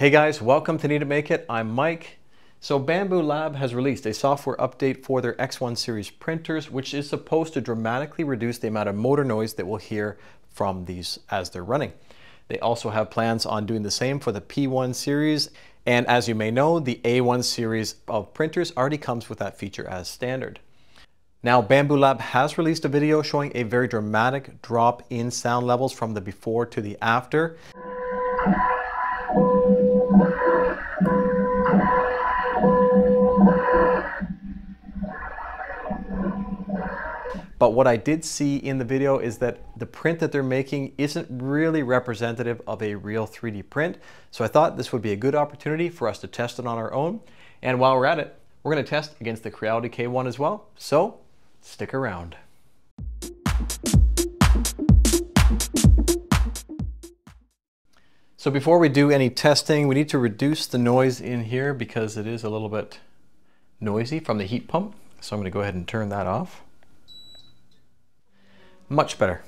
Hey guys, welcome to Need to Make It. I'm Mike. So Bambu Lab has released a software update for their X1 series printers, which is supposed to dramatically reduce the amount of motor noise that we'll hear from these as they're running. They also have plans on doing the same for the P1 series. And as you may know, the A1 series of printers already comes with that feature as standard. Now, Bambu Lab has released a video showing a very dramatic drop in sound levels from the before to the after. But what I did see in the video is that the print that they're making isn't really representative of a real 3D print. So I thought this would be a good opportunity for us to test it on our own. And while we're at it, we're gonna test against the Creality K1 as well. So stick around. So before we do any testing, we need to reduce the noise in here because it is a little bit noisy from the heat pump. So I'm gonna go ahead and turn that off. Much better.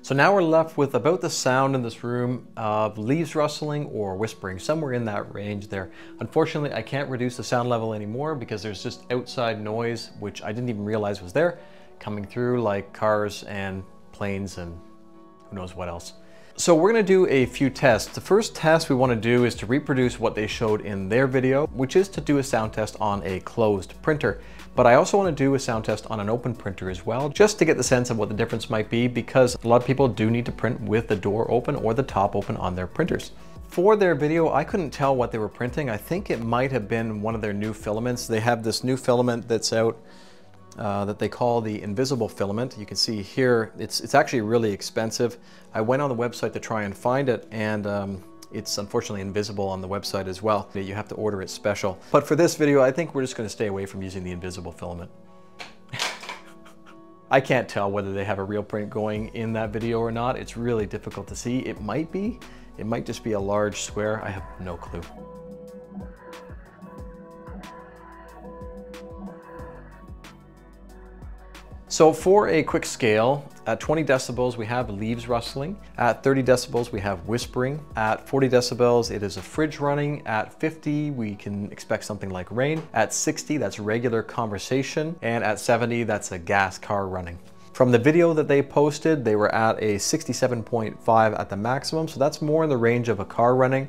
So now we're left with about the sound in this room of leaves rustling or whispering, somewhere in that range there. Unfortunately, I can't reduce the sound level anymore because there's just outside noise, which I didn't even realize was there, coming through, like cars and planes and who knows what else. So we're gonna do a few tests. The first test we wanna do is to reproduce what they showed in their video, which is to do a sound test on a closed printer. But I also wanna do a sound test on an open printer as well, just to get the sense of what the difference might be, because a lot of people do need to print with the door open or the top open on their printers. For their video, I couldn't tell what they were printing. I think it might have been one of their new filaments. They have this new filament that's out that they call the invisible filament. You can see here, it's actually really expensive. I went on the website to try and find it, and it's unfortunately invisible on the website as well. You have to order it special. But for this video, I think we're just gonna stay away from using the invisible filament. I can't tell whether they have a real print going in that video or not. It's really difficult to see. It might be. It might just be a large square. I have no clue. So for a quick scale, at 20 decibels, we have leaves rustling. At 30 decibels, we have whispering. At 40 decibels, it is a fridge running. At 50, we can expect something like rain. At 60, that's regular conversation. And at 70, that's a gas car running. From the video that they posted, they were at a 67.5 at the maximum. So that's more in the range of a car running.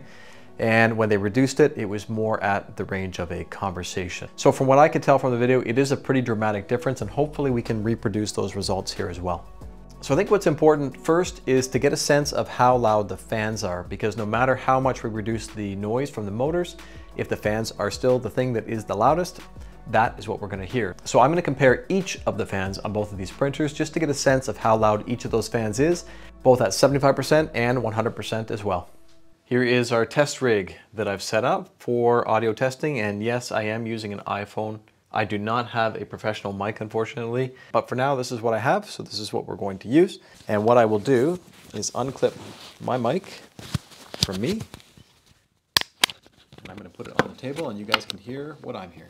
And when they reduced it, it was more at the range of a conversation. So from what I could tell from the video, it is a pretty dramatic difference, and hopefully we can reproduce those results here as well. So I think what's important first is to get a sense of how loud the fans are, because no matter how much we reduce the noise from the motors, if the fans are still the thing that is the loudest, that is what we're gonna hear. So I'm gonna compare each of the fans on both of these printers just to get a sense of how loud each of those fans is, both at 75% and 100% as well. Here is our test rig that I've set up for audio testing, and yes, I am using an iPhone. I do not have a professional mic, unfortunately, but for now, this is what I have, so this is what we're going to use. And what I will do is unclip my mic from me, and I'm gonna put it on the table, and you guys can hear what I'm hearing.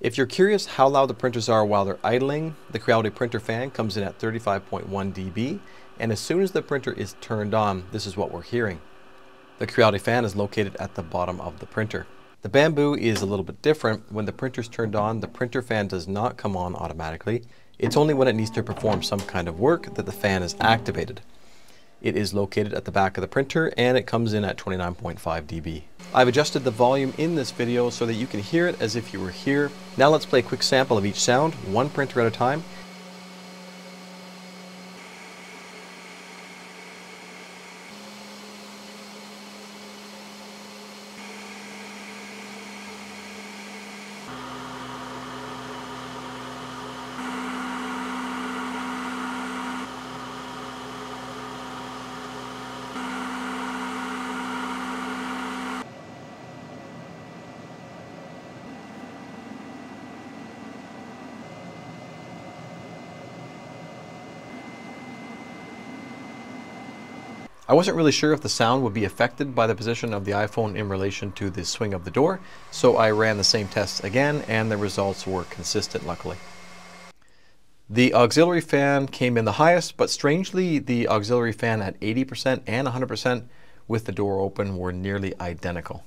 If you're curious how loud the printers are while they're idling, the Creality printer fan comes in at 35.1 dB, and as soon as the printer is turned on, this is what we're hearing. The Creality fan is located at the bottom of the printer. The Bambu is a little bit different. When the printer's turned on, the printer fan does not come on automatically. It's only when it needs to perform some kind of work that the fan is activated. It is located at the back of the printer, and it comes in at 29.5 dB. I've adjusted the volume in this video so that you can hear it as if you were here. Now let's play a quick sample of each sound, one printer at a time. I wasn't really sure if the sound would be affected by the position of the iPhone in relation to the swing of the door, so I ran the same tests again, and the results were consistent, luckily. The auxiliary fan came in the highest, but strangely the auxiliary fan at 80% and 100% with the door open were nearly identical.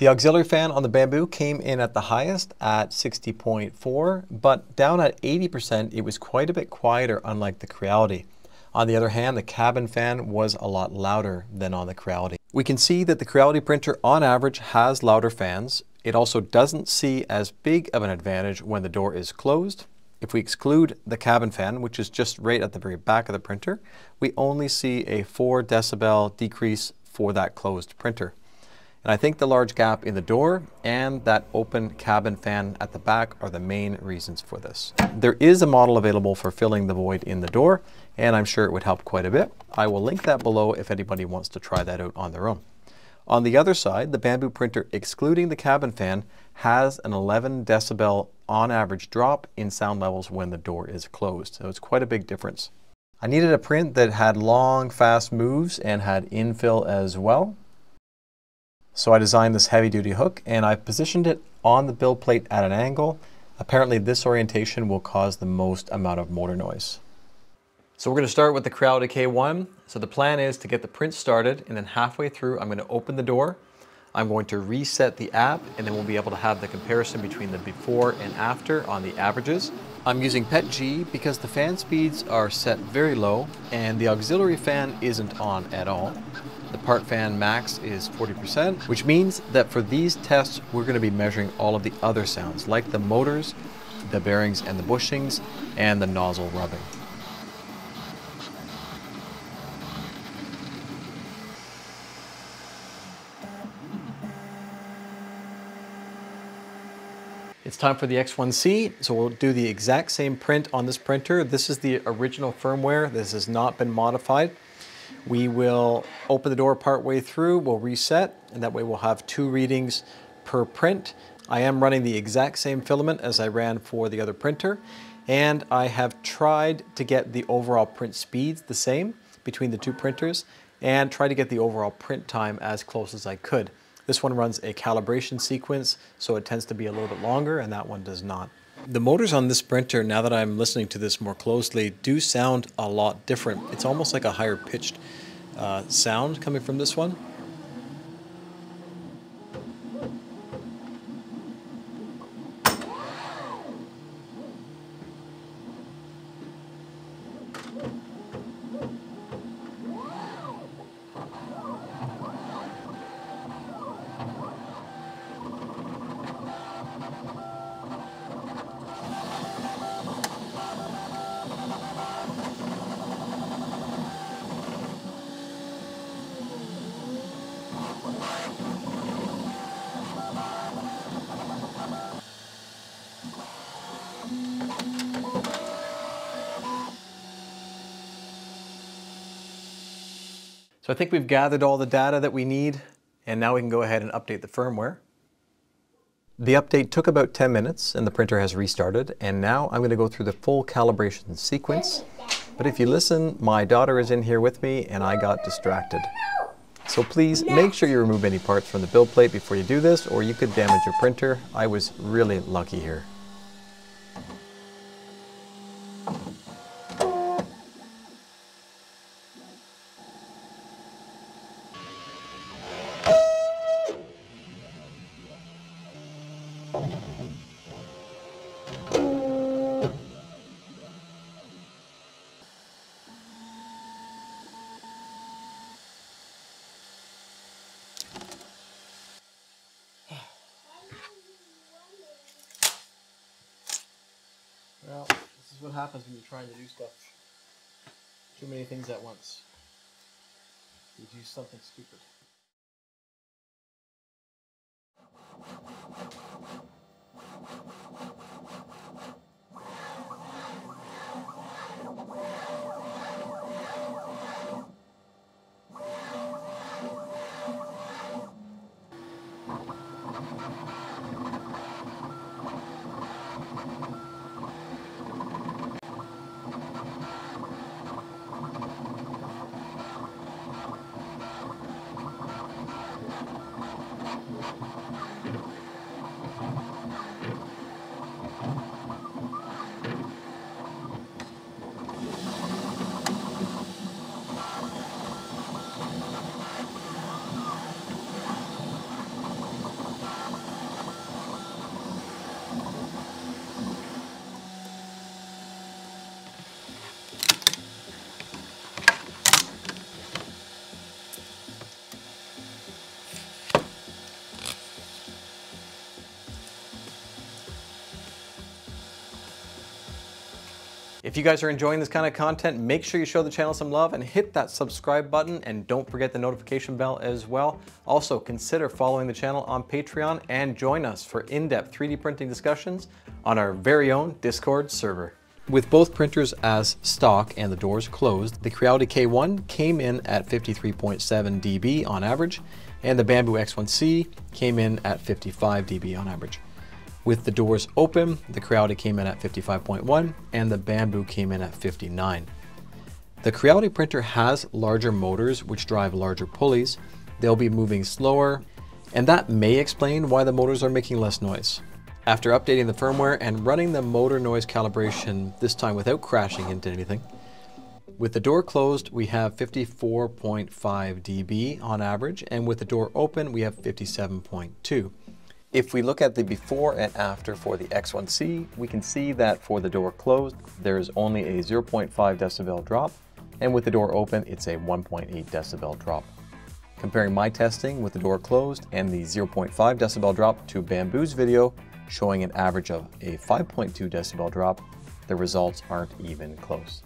The auxiliary fan on the Bambu came in at the highest at 60.4, but down at 80% it was quite a bit quieter, unlike the Creality. On the other hand, the cabin fan was a lot louder than on the Creality. We can see that the Creality printer on average has louder fans. It also doesn't see as big of an advantage when the door is closed. If we exclude the cabin fan, which is just right at the very back of the printer, we only see a 4 decibel decrease for that closed printer. And I think the large gap in the door and that open cabin fan at the back are the main reasons for this. There is a model available for filling the void in the door, and I'm sure it would help quite a bit. I will link that below if anybody wants to try that out on their own. On the other side, the Bambu printer, excluding the cabin fan, has an 11 decibel on average drop in sound levels when the door is closed. So it's quite a big difference. I needed a print that had long, fast moves and had infill as well. So I designed this heavy-duty hook and I positioned it on the build plate at an angle. Apparently this orientation will cause the most amount of motor noise. So we're going to start with the Creality K1. So the plan is to get the print started, and then halfway through I'm going to open the door. I'm going to reset the app, and then we'll be able to have the comparison between the before and after on the averages. I'm using PETG because the fan speeds are set very low and the auxiliary fan isn't on at all. The part fan max is 40%, which means that for these tests, we're going to be measuring all of the other sounds, like the motors, the bearings and the bushings, and the nozzle rubbing. It's time for the X1C, so we'll do the exact same print on this printer. This is the original firmware. This has not been modified. We will open the door partway through, we'll reset, and that way we'll have 2 readings per print. I am running the exact same filament as I ran for the other printer, and I have tried to get the overall print speeds the same between the two printers and try to get the overall print time as close as I could. This one runs a calibration sequence, so it tends to be a little bit longer, and that one does not. The motors on this printer, now that I'm listening to this more closely, do sound a lot different. It's almost like a higher pitched sound coming from this one. So I think we've gathered all the data that we need, and now we can go ahead and update the firmware. The update took about 10 minutes and the printer has restarted, and now I'm going to go through the full calibration sequence. But if you listen, my daughter is in here with me and I got distracted. So please make sure you remove any parts from the build plate before you do this, or you could damage your printer. I was really lucky here. Well, this is what happens when you're trying to do stuff. Too many things at once. You do something stupid. If you guys are enjoying this kind of content, make sure you show the channel some love and hit that subscribe button, and don't forget the notification bell as well. Also, consider following the channel on Patreon and join us for in-depth 3D printing discussions on our very own Discord server. With both printers as stock and the doors closed, the Creality K1 came in at 53.7 dB on average, and the Bambu X1C came in at 55 dB on average. With the doors open, the Creality came in at 55.1 and the Bambu came in at 59. The Creality printer has larger motors which drive larger pulleys. They'll be moving slower, and that may explain why the motors are making less noise. After updating the firmware and running the motor noise calibration, this time without crashing into anything, with the door closed we have 54.5 dB on average, and with the door open we have 57.2. If we look at the before and after for the X1C, we can see that for the door closed, there is only a 0.5 decibel drop, and with the door open, it's a 1.8 decibel drop. Comparing my testing with the door closed and the 0.5 decibel drop to Bambu's video, showing an average of a 5.2 decibel drop, the results aren't even close.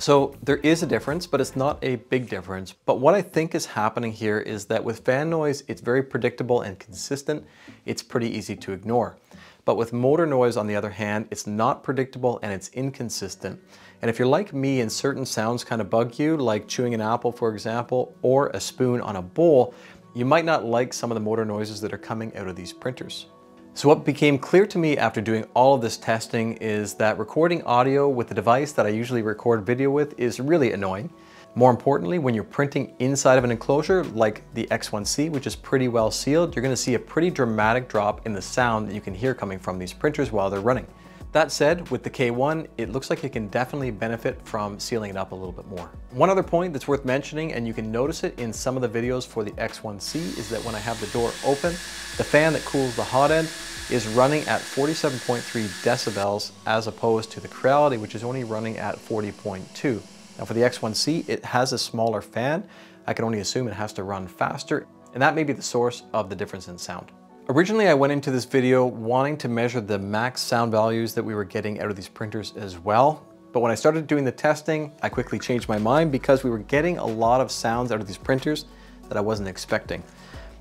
So there is a difference, but it's not a big difference. But what I think is happening here is that with fan noise, it's very predictable and consistent. It's pretty easy to ignore. But with motor noise, on the other hand, it's not predictable and it's inconsistent. And if you're like me and certain sounds kind of bug you, like chewing an apple, for example, or a spoon on a bowl, you might not like some of the motor noises that are coming out of these printers. So what became clear to me after doing all of this testing is that recording audio with the device that I usually record video with is really annoying. More importantly, when you're printing inside of an enclosure like the X1C, which is pretty well sealed, you're going to see a pretty dramatic drop in the sound that you can hear coming from these printers while they're running. That said, with the K1, it looks like it can definitely benefit from sealing it up a little bit more. One other point that's worth mentioning, and you can notice it in some of the videos for the X1C, is that when I have the door open, the fan that cools the hot end is running at 47.3 decibels as opposed to the Creality, which is only running at 40.2. Now for the X1C, it has a smaller fan. I can only assume it has to run faster, and that may be the source of the difference in sound. Originally, I went into this video wanting to measure the max sound values that we were getting out of these printers as well. But when I started doing the testing, I quickly changed my mind because we were getting a lot of sounds out of these printers that I wasn't expecting.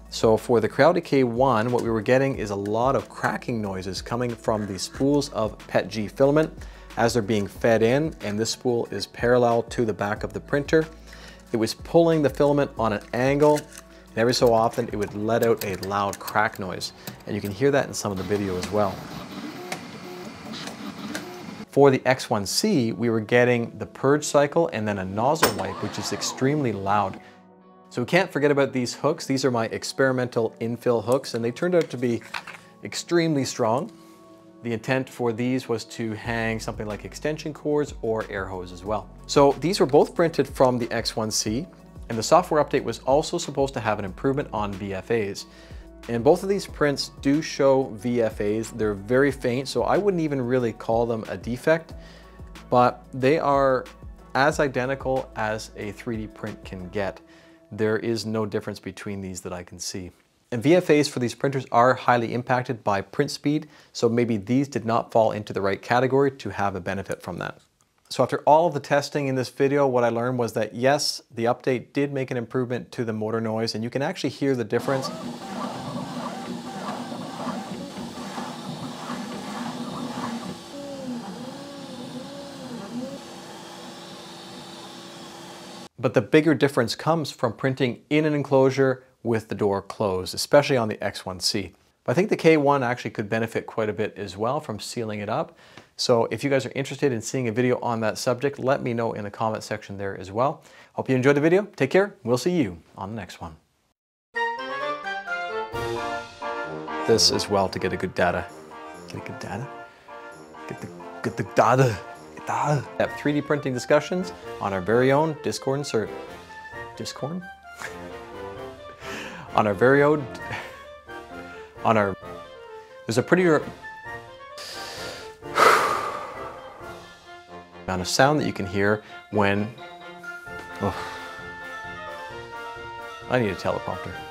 So for the Creality K1, what we were getting is a lot of cracking noises coming from the spools of PETG filament as they're being fed in, and this spool is parallel to the back of the printer. It was pulling the filament on an angle, and every so often it would let out a loud crack noise, and you can hear that in some of the video as well. For the X1C, we were getting the purge cycle and then a nozzle wipe, which is extremely loud. So we can't forget about these hooks. These are my experimental infill hooks, and they turned out to be extremely strong. The intent for these was to hang something like extension cords or air hose as well. So these were both printed from the X1C, and the software update was also supposed to have an improvement on VFAs. And both of these prints do show VFAs. They're very faint, so I wouldn't even really call them a defect, but they are as identical as a 3D print can get. There is no difference between these that I can see. And VFAs for these printers are highly impacted by print speed, so maybe these did not fall into the right category to have a benefit from that. So after all of the testing in this video, what I learned was that yes, the update did make an improvement to the motor noise, and you can actually hear the difference. But the bigger difference comes from printing in an enclosure with the door closed, especially on the X1C. But I think the K1 actually could benefit quite a bit as well from sealing it up. So if you guys are interested in seeing a video on that subject, let me know in the comment section there as well. Hope you enjoyed the video. Take care. We'll see you on the next one. This as well to get a good data. Get a good data? Get the data. Get data. Have 3D printing discussions on our very own Discord server. Discord? On our very own... There's a pretty amount of sound that you can hear when... Oh. I need a teleprompter.